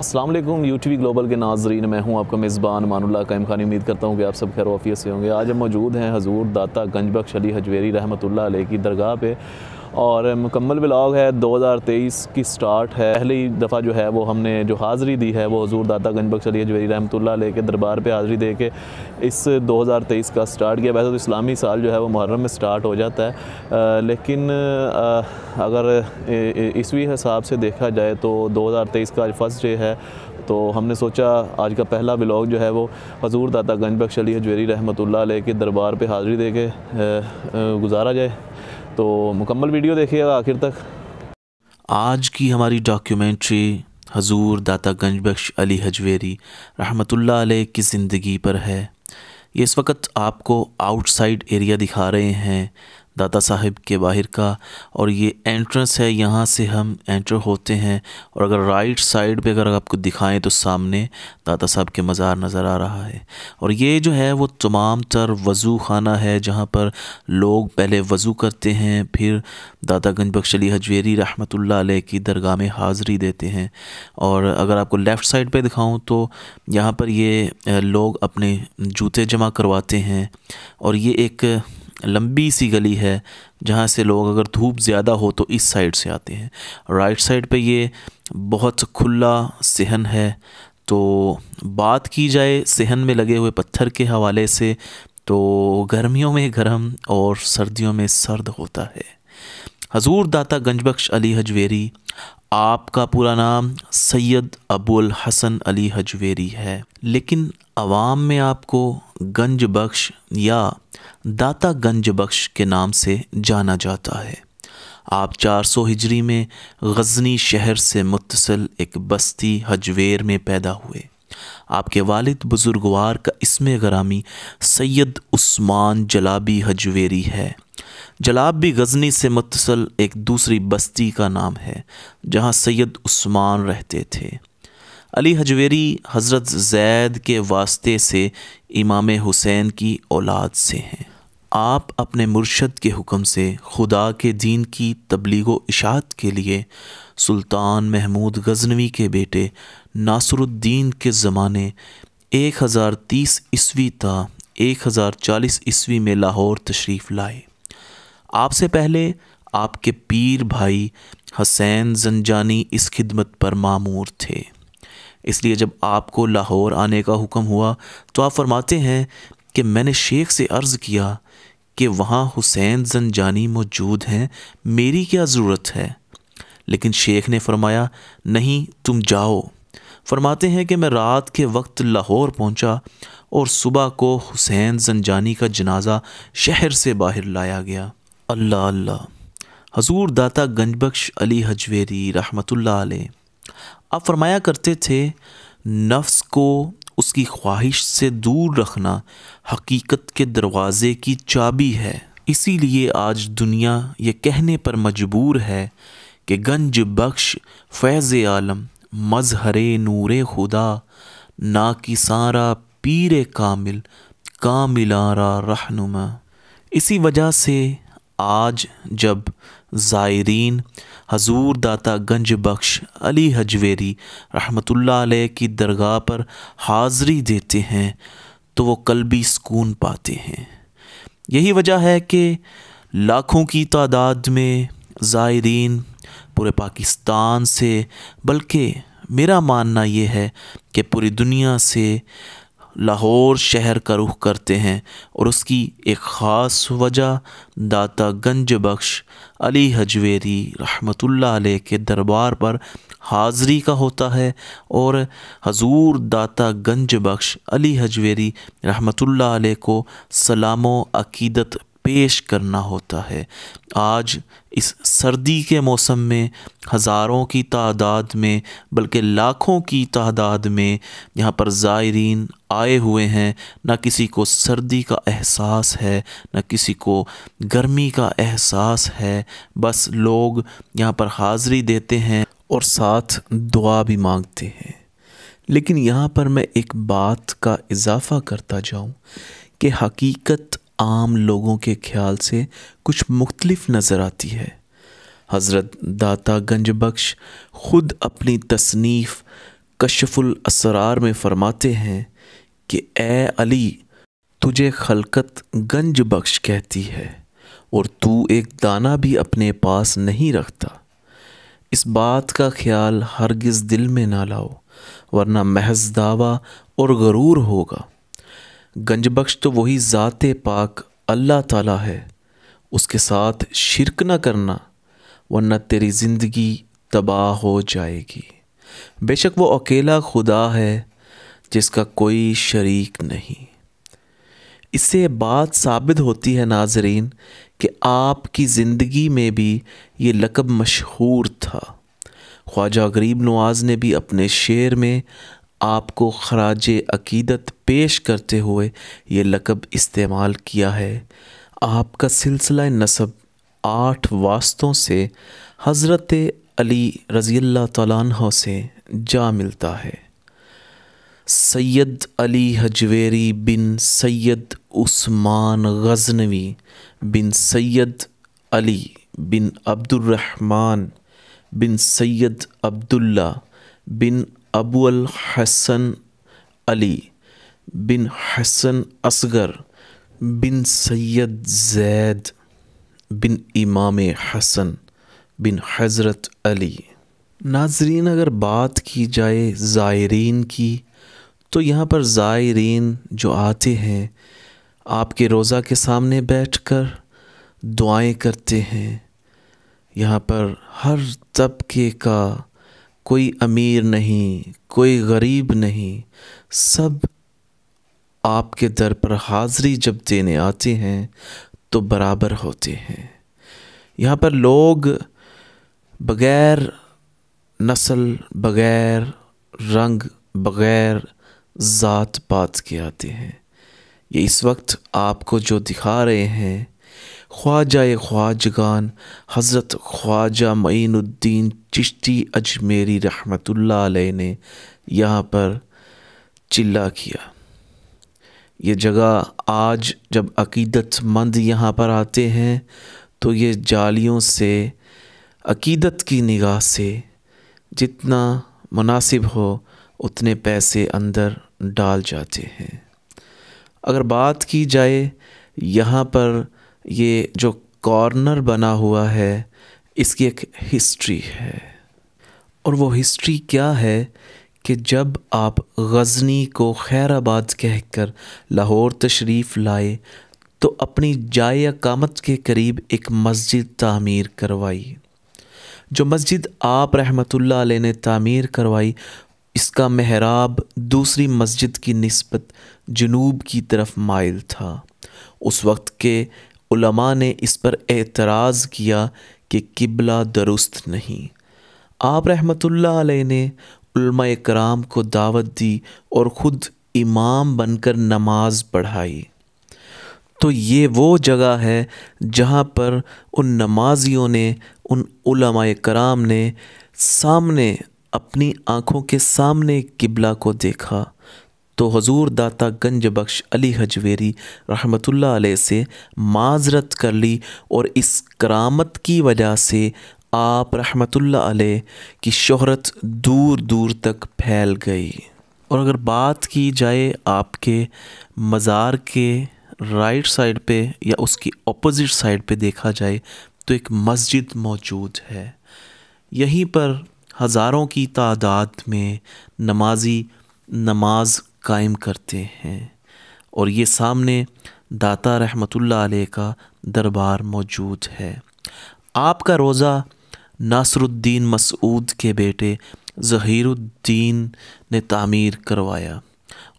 अस्सलाम वालेकुम UTV global के नाजरीन, मैं हूं आपका मेज़बान अमानुल्लाह कायम खानी। उम्मीद करता हूं कि आप सब खैर वाफियत से होंगे। आज हम मौजूद हैं हजूर दाता गंजबख्श अली हजवेरी रहमतुल्लाह अलैह की दरगाह पे और मुकम्मल ब्लॉग है 2023 की स्टार्ट है। पहली दफ़ा जो है वो हमने जो हाज़री दी है वो हजूर दाता गंजबख्श अली हजवेरी रहमतुल्लाह अलैह के दरबार पे हाज़री दे के इस 2023 का स्टार्ट किया। वैसे तो इस्लामी साल जो है वो मुहर्रम में स्टार्ट हो जाता है, लेकिन अगर इसवी हिसाब से देखा जाए तो 2023 का आज फर्स्ट डे है, तो हमने सोचा आज का पहला ब्लॉग जो है वो हजूर दाता गंजबख्श अली हजवेरी रहमतुल्लाह अलैह के दरबार पर हाज़री दे के गुजारा जाए। तो मुकम्मल वीडियो देखिएगा आखिर तक। आज की हमारी डॉक्यूमेंट्री हजूर दाता गंजबख्श अली हजवेरी रहमतुल्लाह अलैह की ज़िंदगी पर है। ये इस वक्त आपको आउटसाइड एरिया दिखा रहे हैं दाता साहिब के बाहर का, और ये एंट्रेंस है, यहाँ से हम एंटर होते हैं। और अगर राइट साइड पे अगर आपको दिखाएं तो सामने दाता साहब के मज़ार नज़र आ रहा है। और ये जो है वो तमाम तर वज़ू खाना है जहाँ पर लोग पहले वज़ू करते हैं, फिर दाता गंजबख्श अली हजवेरी रहमतुल्लाह अलैह की दरगाह में हाज़री देते हैं। और अगर आपको लेफ़्ट साइड पर दिखाऊँ तो यहाँ पर ये लोग अपने जूते जमा करवाते हैं। और ये एक लंबी सी गली है जहाँ से लोग अगर धूप ज़्यादा हो तो इस साइड से आते हैं। राइट साइड पे ये बहुत खुला सहन है। तो बात की जाए सहन में लगे हुए पत्थर के हवाले से, तो गर्मियों में गर्म और सर्दियों में सर्द होता है। हजूर दाता गंजबख्श अली हजवेरी, आपका पूरा नाम सैयद अबुल हसन अली हजवेरी है, लेकिन आवाम में आपको गंजबख्श या दाता गंजबख्श के नाम से जाना जाता है। आप 400 हिजरी में गजनी शहर से मुत्तसिल एक बस्ती हजवेर में पैदा हुए। आपके वालिद बुजुर्गवार का इसमें गरामी सैयद उस्मान जलाबी हजवेरी है। जलाबी गजनी से मुत्तसिल एक दूसरी बस्ती का नाम है जहाँ सैयद उस्मान रहते थे। अली हजवेरी हज़रत जैद के वास्ते से इमाम हुसैन की औलाद से हैं। आप अपने मुर्शद के हुक्म से खुदा के दीन की तबलीग व इशाअत के लिए सुल्तान महमूद गजनवी के बेटे नासिरुद्दीन के ज़माने 1030 ईस्वी ता 1040 ईस्वी में लाहौर तशरीफ़ लाए। आपसे पहले आपके पीर भाई हसैन जंजानी इस खिदमत पर मामूर थे, इसलिए जब आपको लाहौर आने का हुक्म हुआ तो आप फरमाते हैं कि मैंने शेख से अर्ज़ किया कि वहाँ हुसैन जंजानी मौजूद हैं, मेरी क्या ज़रूरत है। लेकिन शेख ने फरमाया नहीं, तुम जाओ। फरमाते हैं कि मैं रात के वक्त लाहौर पहुँचा और सुबह को हुसैन जंजानी का जनाजा शहर से बाहर लाया गया। अल्लाह अल्लाह। हजूर दाता गंजबख्श अली हजवेरी रहमतुल्लाह अलैह आप फरमाया करते थे, नफ्स को उसकी ख्वाहिश से दूर रखना हकीकत के दरवाज़े की चाबी है। इसीलिए आज दुनिया ये कहने पर मजबूर है कि गंजबख्श फैज़ आलम मजहरे नूरे खुदा ना कि सारा पीर कामिल कामिलारा रहनुमा। इसी वजह से आज जब ज़ायरीन हजूर दाता गंजबख्श अली हजवेरी रहमतुल्लाह अलैह की दरगाह पर हाज़री देते हैं तो वो कल्बी सुकून पाते हैं। यही वजह है कि लाखों की तादाद में ज़ायरीन पूरे पाकिस्तान से, बल्कि मेरा मानना ये है कि पूरी दुनिया से लाहौर शहर का रुख करते हैं। और उसकी एक ख़ास वजह दाता गंजबख्श अली हजवेरी रहमतुल्लाह अलैह के दरबार पर हाज़री का होता है। और हजूर दाता गंजबख्श अली हजवेरी रहमतुल्लाह अलैह को सलामो अकीदत पेश करना होता है। आज इस सर्दी के मौसम में हज़ारों की तादाद में, बल्कि लाखों की तादाद में यहाँ पर ज़ायरीन आए हुए हैं। ना किसी को सर्दी का एहसास है, ना किसी को गर्मी का एहसास है, बस लोग यहाँ पर हाज़री देते हैं और साथ दुआ भी मांगते हैं। लेकिन यहाँ पर मैं एक बात का इजाफ़ा करता जाऊँ कि हकीकत आम लोगों के ख्याल से कुछ मुख्तलिफ नज़र आती है। हज़रत दाता गंजबख्श ख़ुद अपनी तसनीफ़ कश्फुल असरार में फरमाते हैं कि ए अली, तुझे खलकत गंज बख्श कहती है और तू एक दाना भी अपने पास नहीं रखता। इस बात का ख्याल हरगिज़ दिल में ना लाओ, वरना महज दावा और गरूर होगा। गंज बख्श तो वही ज़ाते पाक अल्लाह ताला है, उसके साथ शिरक न करना वरना तेरी ज़िंदगी तबाह हो जाएगी। बेशक वो अकेला खुदा है जिसका कोई शरीक नहीं। इससे बात साबित होती है नाजरीन कि आपकी ज़िंदगी में भी ये लकब मशहूर था। ख्वाजा गरीब नवाज़ ने भी अपने शेर में आपको खराजे अकीदत पेश करते हुए ये लकब इस्तेमाल किया है। आपका सिलसिला नसब 8 वास्तों से हज़रत अली रज़ियल्लाहु तआला अन्हु से जा मिलता है। सैयद अली हजवेरी बिन सैयद उस्मान गजनवी बिन सैयद अली बिन अब्दुर्रहमान बिन सैयद अब्दुल्ला बिन अबुल हसन अली बिन हसन असगर बिन सैयद जैद बिन इमाम हसन बिन हज़रत अली। नाजरीन, अगर बात की जाए ज़ायरीन की, तो यहाँ पर ज़ायरीन जो आते हैं आपके रोज़ा के सामने बैठकर दुआएं करते हैं। यहाँ पर हर तबके का, कोई अमीर नहीं कोई गरीब नहीं, सब आपके दर पर हाज़री जब देने आते हैं तो बराबर होते हैं। यहाँ पर लोग बग़ैर नस्ल, बग़ैर रंग, बग़ैर ज़ात पात के आते हैं। ये इस वक्त आपको जो दिखा रहे हैं ख्वाजाए ख्वाजगान हज़रत ख्वाजा मईनुद्दीन चिश्ती अजमेरी रहमतुल्लाह अलैह ने यहाँ पर चिल्ला किया। ये जगह आज जब अकीदतमंद यहाँ पर आते हैं तो ये जालियों से, अकीदत की निगाह से जितना मुनासिब हो उतने पैसे अंदर डाल जाते हैं। अगर बात की जाए यहाँ पर ये जो कॉर्नर बना हुआ है, इसकी एक हिस्ट्री है, और वो हिस्ट्री क्या है कि जब आप गजनी को खैराबाद कहकर लाहौर तशरीफ़ लाए तो अपनी जाए अकामत के करीब एक मस्जिद तामीर करवाई। जो मस्जिद आप रहमतुल्लाह अलैह ने तामीर करवाई, इसका मेहराब दूसरी मस्जिद की निस्बत जनूब की तरफ माइल था। उस वक्त के उलमा ने इस पर एतराज़ किया कि किबला दुरुस्त नहीं। आप रहमतुल्लाह अलैह ने उलमाए कराम को दावत दी और ख़ुद इमाम बनकर नमाज पढ़ाई। तो ये वो जगह है जहाँ पर उन नमाजियों ने, उन उलमाए कराम ने सामने, अपनी आँखों के सामने किबला को देखा तो हुजूर दाता गंज बख्श अली हजवेरी रहमतुल्लाह अलैह से माजरत कर ली, और इस करामत की वजह से आप रहमतुल्लाह अलैह की शोहरत दूर दूर तक फैल गई। और अगर बात की जाए आपके मज़ार के राइट साइड पे या उसकी अपोज़िट साइड पे देखा जाए तो एक मस्जिद मौजूद है। यहीं पर हज़ारों की तादाद में नमाजी नमाज कायम करते हैं, और ये सामने दाता रहमतुल्लाह अलैह का दरबार मौजूद है। आपका रोज़ा नासरुद्दीन मसूद के बेटे ज़हीरुद्दीन ने तामीर करवाया,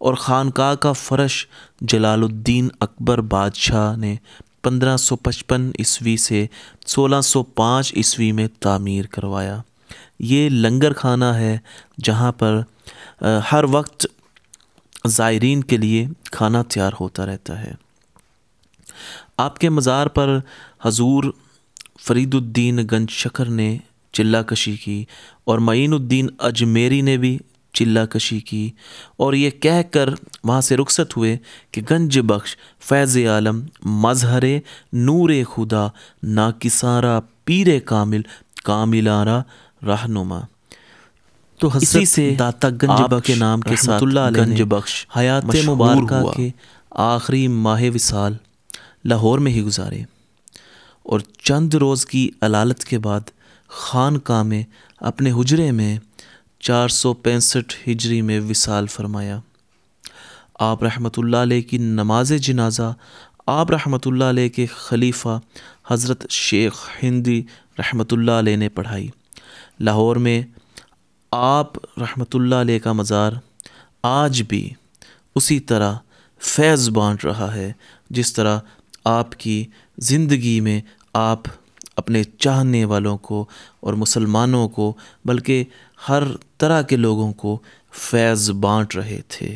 और ख़ानकाह का फ़र्श जलालुद्दीन अकबर बादशाह ने 1555 ईस्वी से 1605 ईस्वी में तामीर करवाया। ये लंगर खाना है जहाँ पर हर वक्त ज़ायरीन के लिए खाना तैयार होता रहता है। आपके मज़ार पर हजूर फ़रीदुद्दीन गंज शकर ने चिल्ला कशी की, और मईनुद्दीन अजमेरी ने भी चिल्ला कशी की, और ये कह कर वहाँ से रुखसत हुए कि गंज बख्श फैज़ आलम मजहरे नूर खुदा नाकिसारा पीर कामिल कामिलारा रहनुमा। तो हज़रत से दाता गंज के नाम के साथ गंज बख्श हयात मुबारका के आखिरी माह विसाल लाहौर में ही गुजारे और चंद रोज़ की अलालत के बाद खानका में अपने हुजरे में 465 हिजरी में विसाल फरमाया। आप रहमतुल्लाह अलैह की नमाज जनाजा आप रहमतुल्लाह अलैह के खलीफा हज़रत शेख हिंदी रहमतुल्लाह अलैह ने पढ़ाई। लाहौर में आप रहमतुल्लाह अलैह का मज़ार आज भी उसी तरह फैज़ बाँट रहा है जिस तरह आपकी ज़िंदगी में आप अपने चाहने वालों को और मुसलमानों को बल्कि हर तरह के लोगों को फैज़ बाँट रहे थे।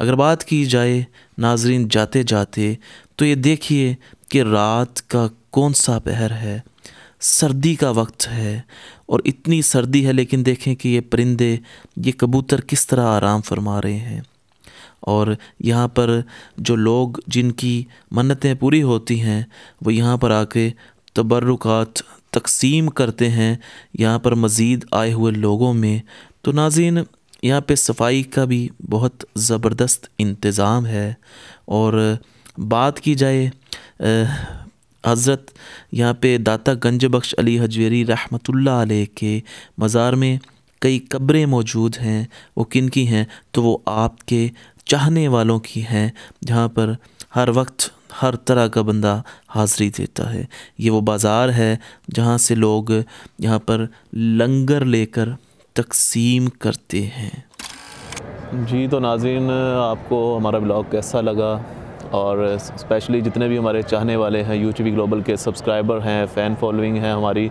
अगर बात की जाए नाजरीन जाते जाते तो ये देखिए कि रात का कौन सा पहर है, सर्दी का वक्त है और इतनी सर्दी है लेकिन देखें कि ये परिंदे ये कबूतर किस तरह आराम फरमा रहे हैं। और यहाँ पर जो लोग जिनकी मन्नतें पूरी होती हैं वो यहाँ पर आके तबर्रुकात तकसीम करते हैं यहाँ पर मज़ीद आए हुए लोगों में। तो नाज़रीन यहाँ पे सफाई का भी बहुत ज़बरदस्त इंतज़ाम है। और बात की जाए हज़रत यहाँ पे दाता गंज बख्श अली हजवेरी रहमतुल्लाह अलैह के मज़ार में कई कब्रें मौजूद हैं। वो किन की हैं तो वो आपके चाहने वालों की हैं जहाँ पर हर वक्त हर तरह का बंदा हाज़री देता है। ये वो बाज़ार है जहाँ से लोग यहाँ पर लंगर लेकर तकसीम करते हैं। जी तो नाज़रीन आपको हमारा ब्लॉग कैसा लगा और स्पेशली जितने भी हमारे चाहने वाले हैं यूटीवी ग्लोबल के सब्सक्राइबर हैं फ़ैन फॉलोइंग हैं हमारी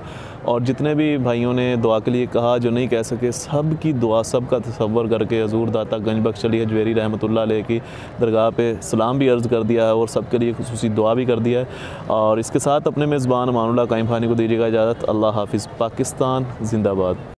और जितने भी भाइयों ने दुआ के लिए कहा जो नहीं कह सके सब की दुआ सब का तसव्वुर करके हजूर दाता गंज बख्श अली हजवेरी रहमतुल्लाह अलैह की दरगाह पे सलाम भी अर्ज़ कर दिया है और सब के लिए खुसूसी दुआ भी कर दिया है। और इसके साथ अपने मेज़बान अमानुल्लाह काइम खानी को दीजिएगा इजाज़त। अल्लाह हाफिज़। पाकिस्तान जिंदाबाद।